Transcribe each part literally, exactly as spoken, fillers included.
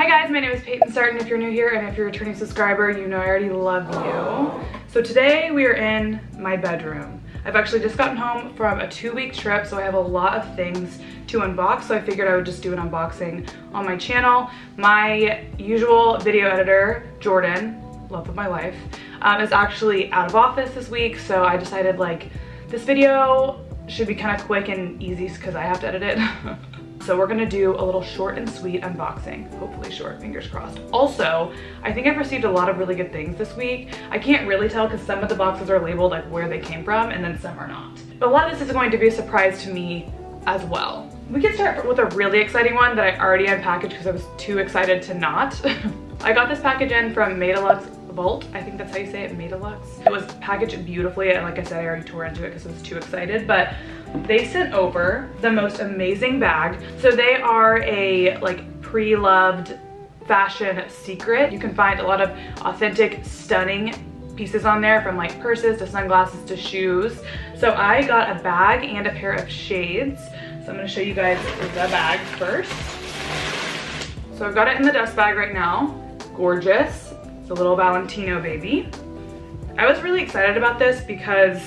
Hi guys, my name is Peyton Sartain. If you're new here and if you're a returning subscriber, you know I already love you. So today we are in my bedroom. I've actually just gotten home from a two week trip, so I have a lot of things to unbox, so I figured I would just do an unboxing on my channel. My usual video editor, Jordan, love of my life, um, is actually out of office this week, so I decided like this video should be kind of quick and easy because I have to edit it. So we're gonna do a little short and sweet unboxing. Hopefully short, fingers crossed. Also, I think I've received a lot of really good things this week. I can't really tell because some of the boxes are labeled like where they came from and then some are not. But a lot of this is going to be a surprise to me as well. We can start with a really exciting one that I already unpackaged because I was too excited to not. I got this package in from Madaluxe Vault. I think that's how you say it, Madaluxe. It was packaged beautifully, and like I said, I already tore into it because I was too excited, but they sent over the most amazing bag. So they are a like pre-loved fashion secret. You can find a lot of authentic, stunning pieces on there, from like purses to sunglasses to shoes. So I got a bag and a pair of shades. So I'm gonna show you guys the bag first. So I've got it in the dust bag right now. Gorgeous. It's a little Valentino baby. I was really excited about this because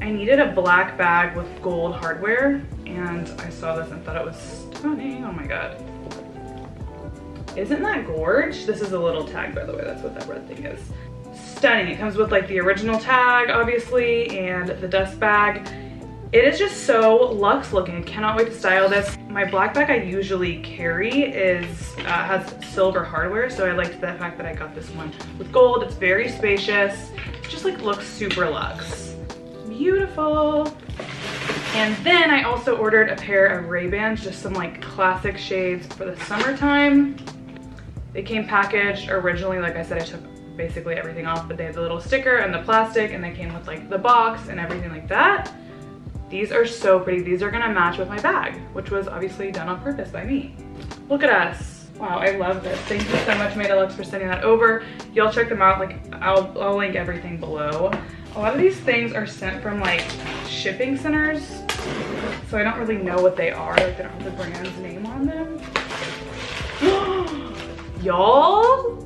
I needed a black bag with gold hardware, and I saw this and thought it was stunning. Oh my god. Isn't that gorge? This is a little tag, by the way. That's what that red thing is. Stunning. It comes with like the original tag, obviously, and the dust bag. It is just so luxe looking. I cannot wait to style this. My black bag I usually carry is uh, has silver hardware, so I liked the fact that I got this one with gold. It's very spacious. It just like looks super luxe. Beautiful. And then I also ordered a pair of Ray-Bans, just some like classic shades for the summertime. They came packaged originally, like I said, I took basically everything off, but they had the little sticker and the plastic, and they came with like the box and everything like that. These are so pretty. These are gonna match with my bag, which was obviously done on purpose by me. Look at us. Wow, I love this. Thank you so much, Madaluxe, for sending that over. Y'all check them out. Like, I'll, I'll link everything below. A lot of these things are sent from like shipping centers, so I don't really know what they are. Like, they don't have the brand's name on them. Y'all,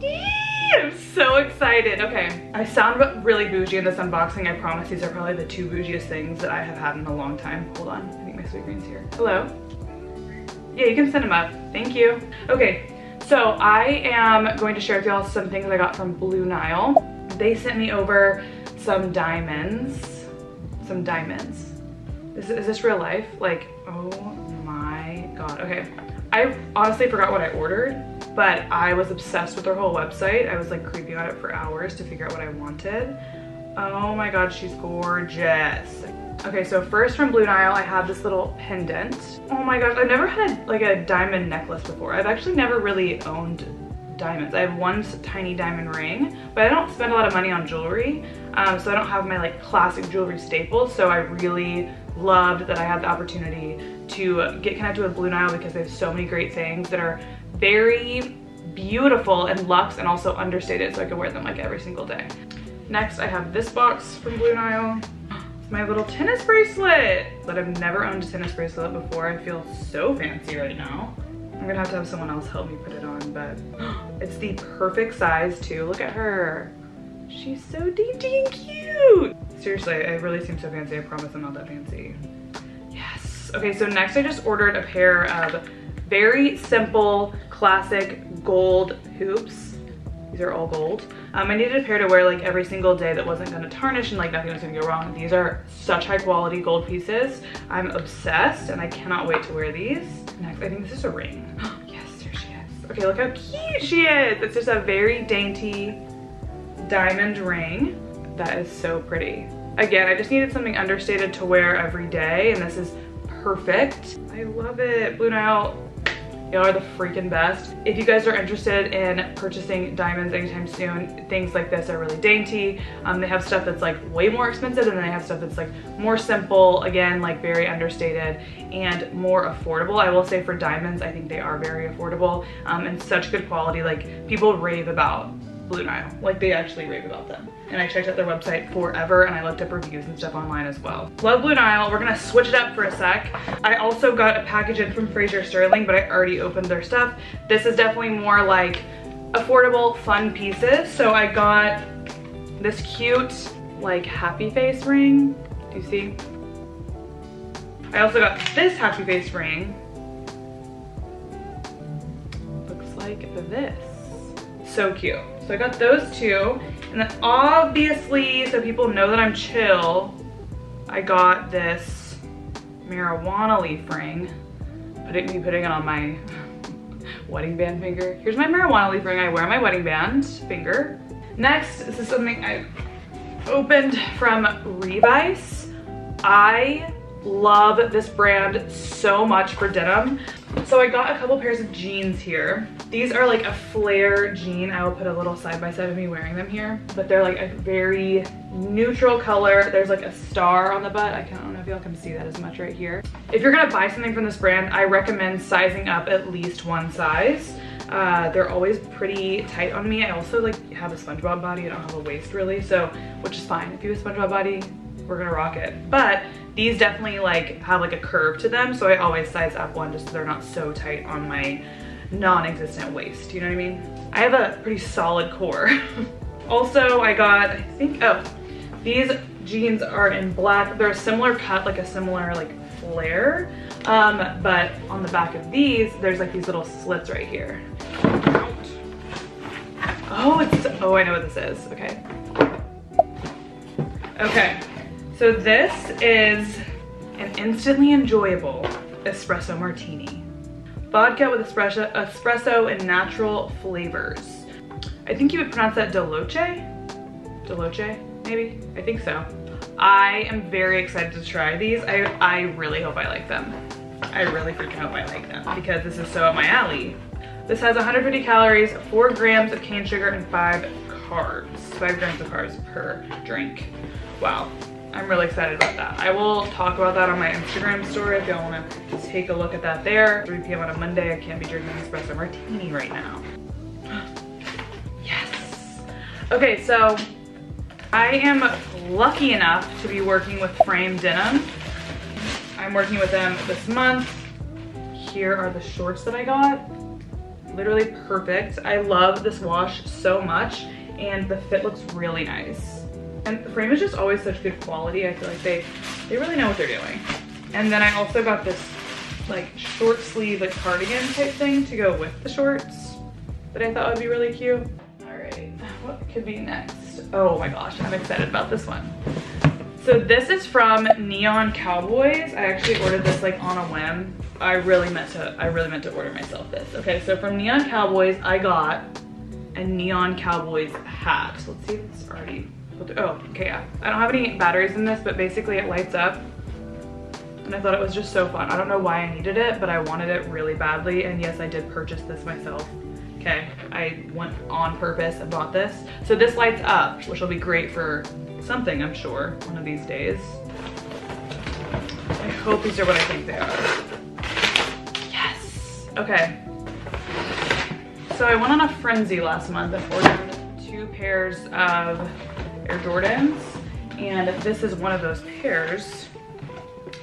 I'm so excited. Okay, I sound really bougie in this unboxing. I promise these are probably the two bougiest things that I have had in a long time. Hold on, I think my sweet green's here. Hello. Yeah, you can send them up. Thank you. Okay, so I am going to share with y'all some things I got from Blue Nile. They sent me over some diamonds. Some diamonds. Is, is this real life? Like, oh my god. Okay, I honestly forgot what I ordered, but I was obsessed with their whole website. I was like creeping on it for hours to figure out what I wanted. Oh my god, she's gorgeous. Okay, so first from Blue Nile, I have this little pendant. Oh my gosh, I've never had a, like a diamond necklace before. I've actually never really owned diamonds. I have one tiny diamond ring, but I don't spend a lot of money on jewelry, um, so I don't have my like classic jewelry staples, so I really loved that I had the opportunity to get connected with Blue Nile because they have so many great things that are very beautiful and luxe and also understated, so I could wear them like every single day. Next, I have this box from Blue Nile. My little tennis bracelet. But I've never owned a tennis bracelet before. I feel so fancy right now. I'm gonna have to have someone else help me put it on, but it's the perfect size too. Look at her. She's so dainty and cute. Seriously, I really seem so fancy. I promise I'm not that fancy. Yes. Okay, so next I just ordered a pair of very simple, classic gold hoops. These are all gold. Um, I needed a pair to wear like every single day that wasn't gonna tarnish and like nothing was gonna go wrong. These are such high quality gold pieces. I'm obsessed and I cannot wait to wear these. Next, I think this is a ring. Oh, yes, there she is. Okay, look how cute she is. It's just a very dainty diamond ring. That is so pretty. Again, I just needed something understated to wear every day, and this is perfect. I love it. Blue Nile, y'all are the freaking best. If you guys are interested in purchasing diamonds anytime soon, things like this are really dainty. Um, they have stuff that's like way more expensive, and then they have stuff that's like more simple, again, like very understated and more affordable. I will say for diamonds, I think they are very affordable um, and such good quality, like people rave about Blue Nile. Like, they actually rave about them. And I checked out their website forever, and I looked up reviews and stuff online as well. Love Blue Nile. We're gonna switch it up for a sec. I also got a package in from Fraser Sterling, but I already opened their stuff. This is definitely more like affordable, fun pieces. So I got this cute, like, happy face ring. Do you see? I also got this happy face ring. Looks like this. So cute. So I got those two, and then obviously, so people know that I'm chill, I got this marijuana leaf ring. Putting me putting it on my wedding band finger. Here's my marijuana leaf ring I wear on my wedding band finger. Next, this is something I opened from Revice. I love this brand so much for denim. So I got a couple pairs of jeans here. These are like a flare jean. I will put a little side by side of me wearing them here, but they're like a very neutral color. There's like a star on the butt. I don't know if y'all can see that as much right here. If you're gonna buy something from this brand, I recommend sizing up at least one size. Uh, they're always pretty tight on me. I also like have a SpongeBob body. I don't have a waist really, so, which is fine. If you have a SpongeBob body, we're gonna rock it. But these definitely like have like a curve to them, so I always size up one just so they're not so tight on my non-existent waist, you know what I mean? I have a pretty solid core. Also, I got, I think, oh, these jeans are in black. They're a similar cut, like a similar like flare, um, but on the back of these, there's like these little slits right here. Oh, it's, oh, I know what this is, okay. Okay, so this is an instantly enjoyable espresso martini. Vodka with espresso, espresso and natural flavors. I think you would pronounce that Deloce? Deloce, maybe? I think so. I am very excited to try these. I, I really hope I like them. I really freaking hope I like them because this is so up my alley. This has one hundred fifty calories, four grams of cane sugar, and five carbs. Five grams of carbs per drink. Wow, I'm really excited about that. I will talk about that on my Instagram story if y'all want to take a look at that there. three p m on a Monday, I can't be drinking an espresso martini right now. Yes! Okay, so I am lucky enough to be working with Frame Denim. I'm working with them this month. Here are the shorts that I got. Literally perfect. I love this wash so much, and the fit looks really nice. And the Frame is just always such good quality. I feel like they, they really know what they're doing. And then I also got this like short sleeve, like cardigan type thing to go with the shorts that I thought would be really cute. All right, what could be next? Oh my gosh, I'm excited about this one. So this is from Neon Cowboys. I actually ordered this like on a whim. I really meant to, I really meant to order myself this. Okay, so from Neon Cowboys, I got a Neon Cowboys hat. So let's see if it's already, oh, okay, yeah. I don't have any batteries in this, but basically it lights up. And I thought it was just so fun. I don't know why I needed it, but I wanted it really badly. And yes, I did purchase this myself. Okay, I went on purpose and bought this. So this lights up, which will be great for something, I'm sure, one of these days. I hope these are what I think they are. Yes! Okay. So I went on a frenzy last month and ordered two pairs of Air Jordans, and this is one of those pairs.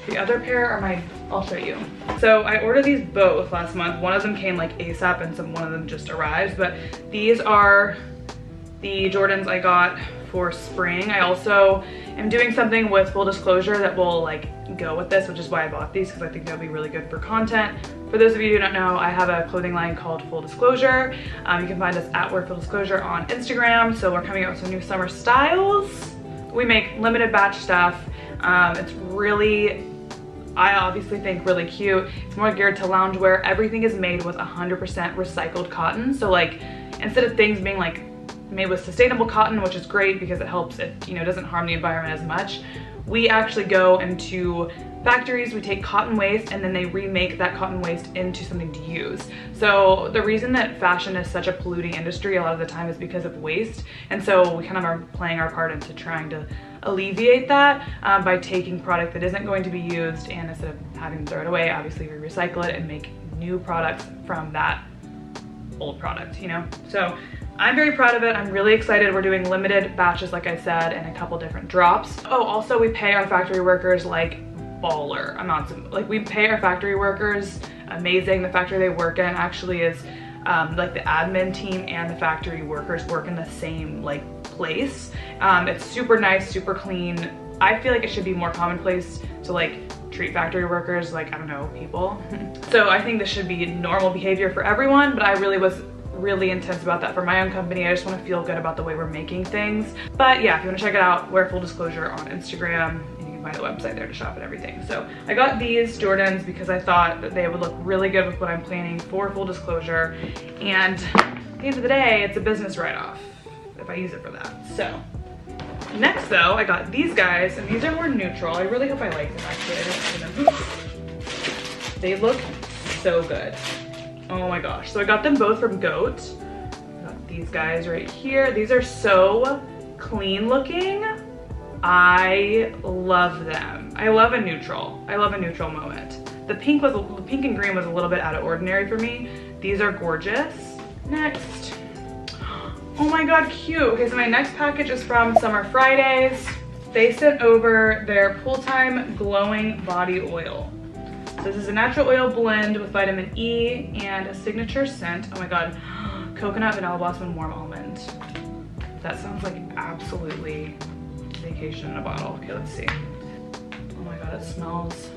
The other pair are my, I'll show you. So I ordered these both last month. One of them came like ASAP and some one of them just arrived, but these are the Jordans I got for spring. I also am doing something with Full Disclosure that will like go with this, which is why I bought these, because I think they'll be really good for content. For those of you who don't know, I have a clothing line called Full Disclosure. Um, you can find us at Wear Full Disclosure on Instagram. So we're coming out with some new summer styles. We make limited batch stuff. Um, it's really, I obviously think really cute. It's more geared to loungewear. Everything is made with one hundred percent recycled cotton. So like, instead of things being like made with sustainable cotton, which is great because it helps, it, you know, doesn't harm the environment as much. We actually go into factories, we take cotton waste, and then they remake that cotton waste into something to use. So the reason that fashion is such a polluting industry a lot of the time is because of waste, and so we kind of are playing our part into trying to alleviate that um, by taking product that isn't going to be used, and instead of having to throw it away, obviously we recycle it and make new products from that old product, you know? So I'm very proud of it. I'm really excited. We're doing limited batches, like I said, and a couple different drops. Oh, also we pay our factory workers like baller amounts of, like we pay our factory workers amazing. The factory they work in actually is um, like the admin team and the factory workers work in the same like place. Um, it's super nice, super clean. I feel like it should be more commonplace to like treat factory workers like, I don't know, people. So I think this should be normal behavior for everyone, but I really was really intense about that for my own company. I just want to feel good about the way we're making things. But yeah, if you want to check it out, we're Full Disclosure on Instagram, and you can find the website there to shop and everything. So I got these Jordans because I thought that they would look really good with what I'm planning for Full Disclosure. And at the end of the day, it's a business write-off if I use it for that. So next though, I got these guys, and these are more neutral. I really hope I like them, actually. I don't like them. They look so good. Oh my gosh. So I got them both from GOAT. I got these guys right here. These are so clean looking. I love them. I love a neutral. I love a neutral moment. The pink was, the pink and green was a little bit out of ordinary for me. These are gorgeous. Next. Oh my god, cute. Okay, so my next package is from Summer Fridays. They sent over their Pool Time Glowing Body Oil. So this is a natural oil blend with vitamin E and a signature scent. Oh my god, coconut, vanilla blossom, and warm almond. That sounds like absolutely vacation in a bottle. Okay, let's see. Oh my god, it smells.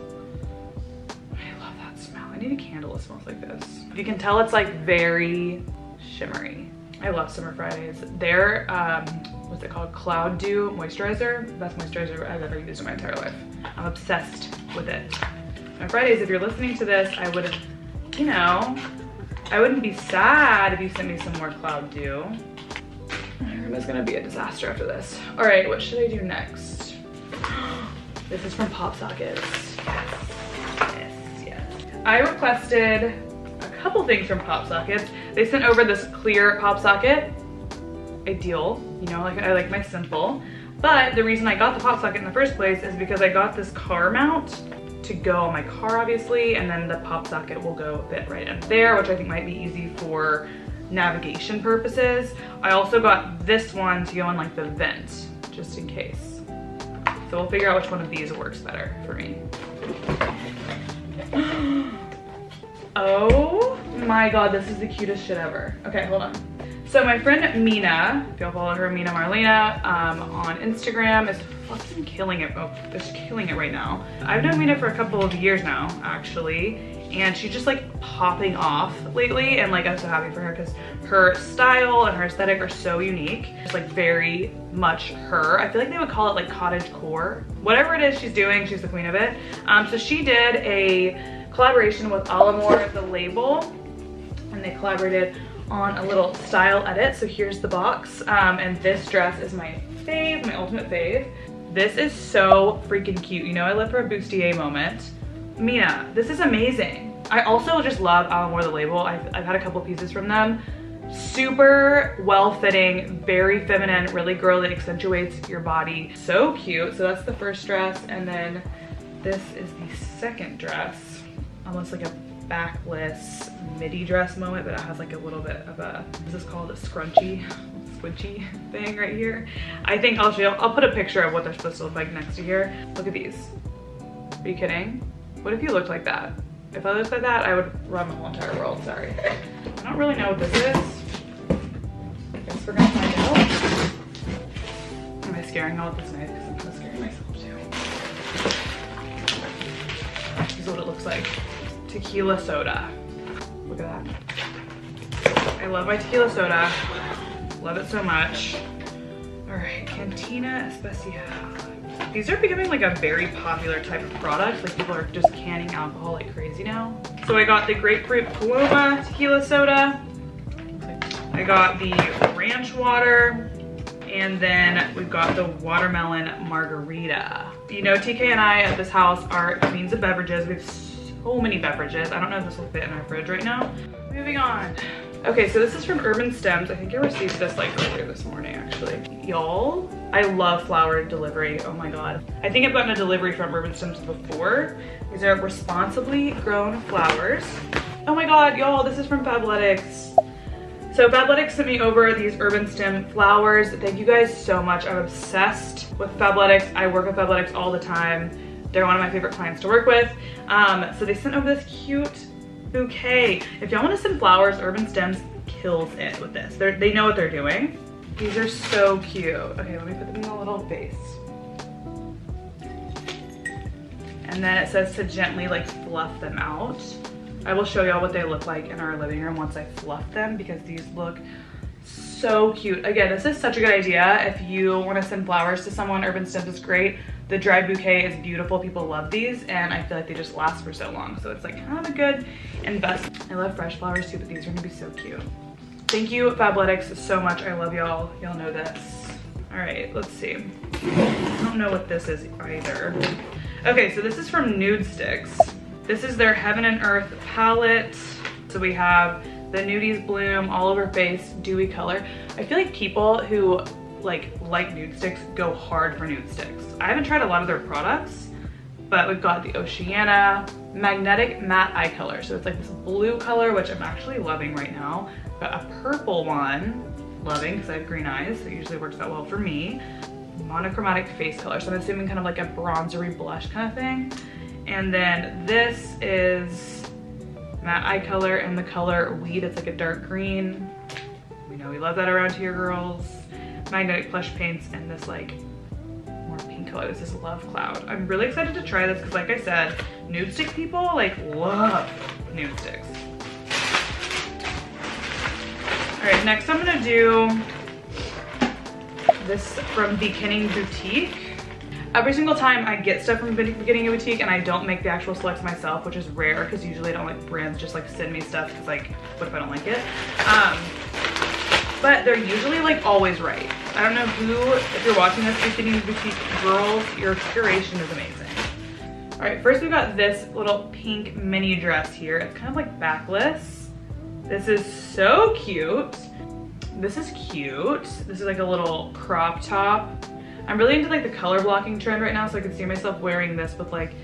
I love that smell. I need a candle that smells like this. You can tell it's like very shimmery. I love Summer Fridays. Their, um, what's it called? Cloud Dew Moisturizer. Best moisturizer I've ever used in my entire life. I'm obsessed with it. On Fridays, if you're listening to this, I would, you know, I wouldn't be sad if you sent me some more Cloud Dew. My room is gonna be a disaster after this. All right, what should I do next? This is from PopSocket. Yes, yes, yes. I requested a couple things from PopSocket. They sent over this clear PopSocket. Ideal, you know, like I like my simple. But the reason I got the PopSocket in the first place is because I got this car mount to go on my car, obviously, and then the PopSocket will go fit right in there, which I think might be easy for navigation purposes. I also got this one to go on like the vent, just in case. So we'll figure out which one of these works better for me. Oh my god, this is the cutest shit ever. Okay, hold on. So my friend Mina, if y'all follow her, Mina Marlena, um, on Instagram is fucking killing it. Oh, they're killing it right now. I've known Mina for a couple of years now, actually, and she's just like popping off lately, and like I'm so happy for her because her style and her aesthetic are so unique. It's like very much her. I feel like they would call it like cottage core. Whatever it is she's doing, she's the queen of it. Um, so she did a collaboration with Alamour, the label, and they collaborated on a little style edit. So here's the box, um, and this dress is my fave, my ultimate fave. This is so freaking cute. You know, I live for a bustier moment. Mina, this is amazing. I also just love Alamour the label. I've, I've had a couple pieces from them. Super well-fitting, very feminine, really girly, accentuates your body. So cute. So that's the first dress, and then this is the second dress. Almost like a backless midi dress moment, but it has like a little bit of a, is this called a scrunchie, squinchy thing right here? I think I'll show, I'll put a picture of what they're supposed to look like next to here. Look at these. Are you kidding? What if you looked like that? If I looked like that, I would run the whole entire world, sorry. I don't really know what this is. I guess we're gonna find out. Am I scaring all of this night? Because I'm kind of scaring myself too. This is what it looks like. Tequila soda. Look at that. I love my tequila soda. Love it so much. All right, Cantina Especial. These are becoming like a very popular type of product. Like people are just canning alcohol like crazy now. So I got the grapefruit Paloma tequila soda. I got the ranch water. And then we've got the watermelon margarita. You know, T K and I at this house are queens of beverages. We've so many beverages. I don't know if this will fit in our fridge right now. Moving on. Okay, so this is from Urban Stems. I think I received this like earlier this morning, actually. Y'all, I love flower delivery. Oh my god. I think I've gotten a delivery from Urban Stems before. These are responsibly grown flowers. Oh my god, y'all, this is from Fabletics. So Fabletics sent me over these Urban Stem flowers. Thank you guys so much. I'm obsessed with Fabletics. I work with Fabletics all the time. They're one of my favorite clients to work with. Um, so they sent over this cute bouquet. If y'all want to send flowers, Urban Stems kills it with this. They're, they know what they're doing. These are so cute. Okay, let me put them in a little vase. And then it says to gently like fluff them out. I will show y'all what they look like in our living room once I fluff them, because these look so cute. Again, this is such a good idea. If you want to send flowers to someone, Urban Stems is great. The dry bouquet is beautiful. People love these, and I feel like they just last for so long. So it's like kind of good investment. I love fresh flowers too, but these are gonna be so cute. Thank you, Fabletics, so much. I love y'all. Y'all know this. All right, let's see. I don't know what this is either. Okay, so this is from Nudestix. This is their Heaven and Earth palette. So we have the Nudies Bloom, All Over Face, Dewy Color. I feel like people who like like Nudestix go hard for Nudestix. I haven't tried a lot of their products, but we've got the Oceana Magnetic Matte Eye Color. So it's like this blue color, which I'm actually loving right now. I've got a purple one, loving because I have green eyes, so it usually works out well for me. Monochromatic face color, so I'm assuming kind of like a bronzery blush kind of thing. And then this is matte eye color in the color Weed. It's like a dark green. We know we love that around here, girls. Magnetic Plush Paints, and this like more pink color. This is Love Cloud. I'm really excited to try this because, like I said, Nudestix people like love Nudestix. All right, next I'm gonna do this from Beginning Boutique. Every single time I get stuff from Beginning Boutique and I don't make the actual selects myself, which is rare because usually I don't like brands just like send me stuff because like, what if I don't like it? Um, but they're usually like always right. I don't know who, if you're watching this Beginning Boutique, girls, your curation is amazing. All right, first we've got this little pink mini dress here. It's kind of like backless. This is so cute. This is cute. This is like a little crop top. I'm really into like the color blocking trend right now, so I could see myself wearing this with like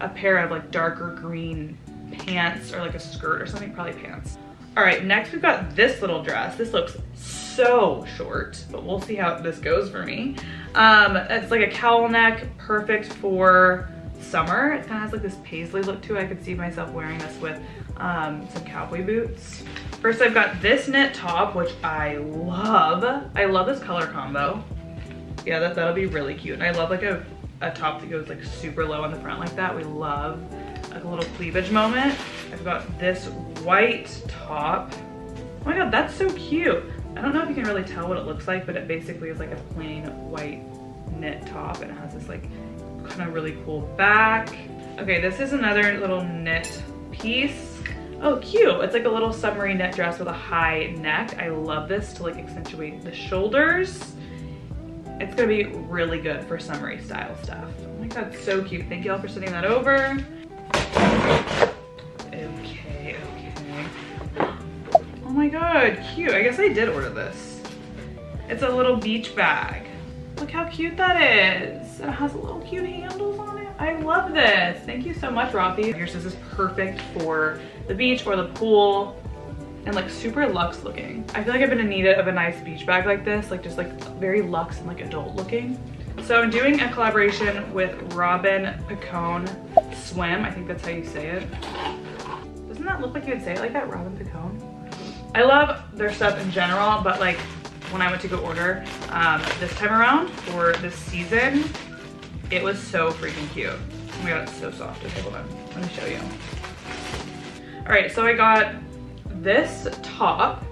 a pair of like darker green pants or like a skirt or something, probably pants. All right, next we've got this little dress. This looks so short, but we'll see how this goes for me. Um, it's like a cowl neck, perfect for summer. It kind of has like this paisley look to it. I could see myself wearing this with um, some cowboy boots. First, I've got this knit top, which I love. I love this color combo. Yeah, that, that'll be really cute. And I love like a, a top that goes like super low on the front like that. We love like a little cleavage moment. I've got this white top. Oh my God, that's so cute. I don't know if you can really tell what it looks like, but it basically is like a plain white knit top, and it has this like kind of really cool back. Okay, this is another little knit piece. Oh, cute. It's like a little summery knit dress with a high neck. I love this to like accentuate the shoulders. It's gonna be really good for summery style stuff. Oh my God, so cute. Thank y'all for sending that over. Okay, okay. Oh my God, cute. I guess I did order this. It's a little beach bag. Look how cute that is. It has little cute handles on it. I love this. Thank you so much, Rafi. Yours is perfect for the beach or the pool, and like super luxe looking. I feel like I've been in need of a nice beach bag like this, like just like very luxe and like adult looking. So I'm doing a collaboration with Robin Picone Swim. I think that's how you say it. Doesn't that look like you would say it like that, Robin Picone? I love their stuff in general, but like when I went to go order um, this time around for this season, it was so freaking cute. Oh my God, it's so soft. Okay, hold on, let me show you. All right, so I got this top,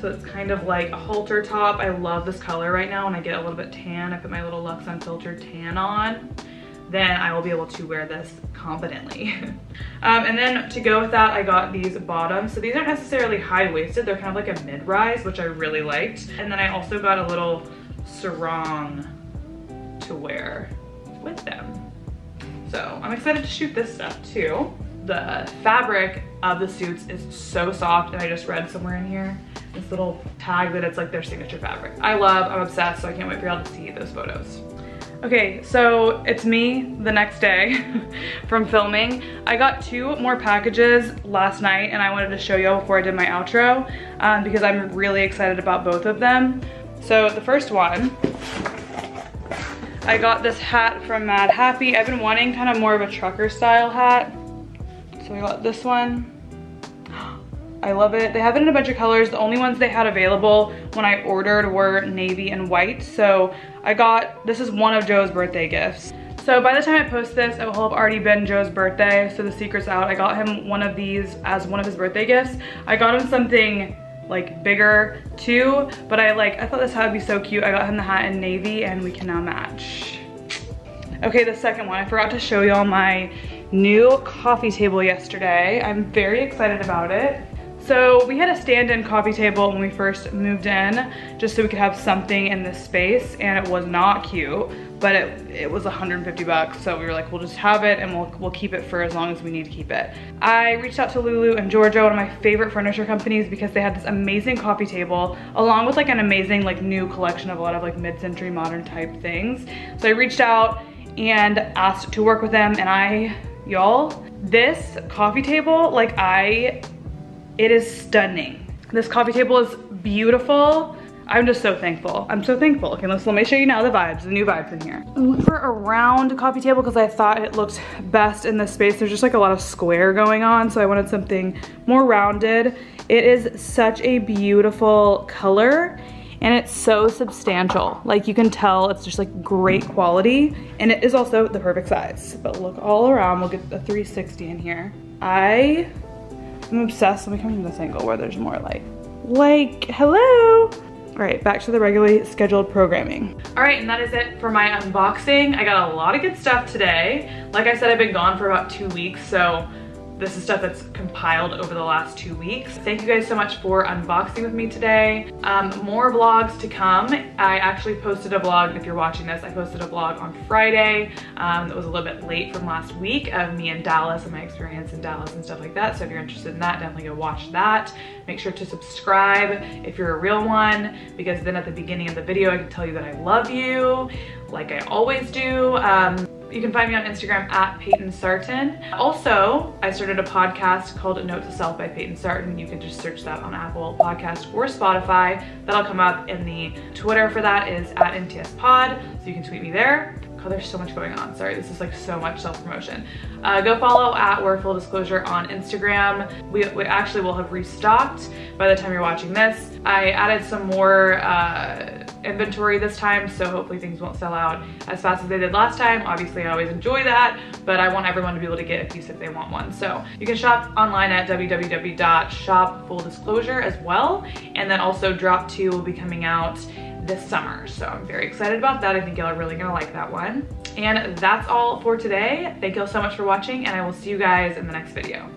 so it's kind of like a halter top. I love this color right now. When I get a little bit tan, I put my little Luxe Unfiltered Tan on, then I will be able to wear this confidently. um, and then to go with that, I got these bottoms. So these aren't necessarily high-waisted, they're kind of like a mid-rise, which I really liked. And then I also got a little sarong to wear with them. So I'm excited to shoot this stuff too. The fabric of the suits is so soft, and I just read somewhere in here this little tag that it's like their signature fabric. I love, I'm obsessed, so I can't wait for y'all to see those photos. Okay, so it's me the next day from filming. I got two more packages last night and I wanted to show y'all before I did my outro um, because I'm really excited about both of them. So the first one, I got this hat from Mad Happy. I've been wanting kind of more of a trucker style hat. So I got this one. I love it. They have it in a bunch of colors. The only ones they had available when I ordered were navy and white. So I got, this is one of Joe's birthday gifts. So by the time I post this, it will have already been Joe's birthday. So the secret's out. I got him one of these as one of his birthday gifts. I got him something like bigger too, but I like, I thought this hat would be so cute. I got him the hat in navy and we can now match. Okay, the second one, I forgot to show y'all my new coffee table yesterday. I'm very excited about it. So we had a stand-in coffee table when we first moved in, just so we could have something in this space, and it was not cute, but it, it was one hundred fifty bucks. So we were like, we'll just have it and we'll, we'll keep it for as long as we need to keep it. I reached out to Lulu and Georgia, one of my favorite furniture companies, because they had this amazing coffee table along with like an amazing like new collection of a lot of like mid-century modern type things. So I reached out and asked to work with them, and I, y'all, this coffee table, like I, it is stunning. This coffee table is beautiful. I'm just so thankful. I'm so thankful. Okay, let's, let me show you now the vibes, the new vibes in here. I went for a round coffee table because I thought it looked best in this space. There's just like a lot of square going on, so I wanted something more rounded. It is such a beautiful color and it's so substantial. Like you can tell it's just like great quality, and it is also the perfect size. But look all around, we'll get the three sixty in here. I I'm obsessed. Let me come from this angle where there's more light. Like, hello. All right, back to the regularly scheduled programming. All right, and that is it for my unboxing. I got a lot of good stuff today. Like I said, I've been gone for about two weeks, so this is stuff that's compiled over the last two weeks. Thank you guys so much for unboxing with me today. Um, more vlogs to come. I actually posted a vlog, if you're watching this, I posted a vlog on Friday um, that was a little bit late from last week of me in Dallas and my experience in Dallas and stuff like that. So if you're interested in that, definitely go watch that. Make sure to subscribe if you're a real one, because then at the beginning of the video, I can tell you that I love you, like I always do. Um, You can find me on Instagram at Peyton Sartain. Also, I started a podcast called Note to Self by Peyton Sartain. You can just search that on Apple Podcasts or Spotify. That'll come up in the Twitter for that is at N T S Pod. So you can tweet me there. Oh, there's so much going on. Sorry, this is like so much self-promotion. Uh, go follow at We're Full Disclosure on Instagram. We, we actually will have restocked by the time you're watching this. I added some more uh, inventory this time, so hopefully things won't sell out as fast as they did last time. Obviously, I always enjoy that, but I want everyone to be able to get a piece if they want one. So you can shop online at w w w dot shop full disclosure as well. And then also Drop two will be coming out this summer, so I'm very excited about that. I think y'all are really gonna like that one. And that's all for today. Thank y'all so much for watching, and I will see you guys in the next video.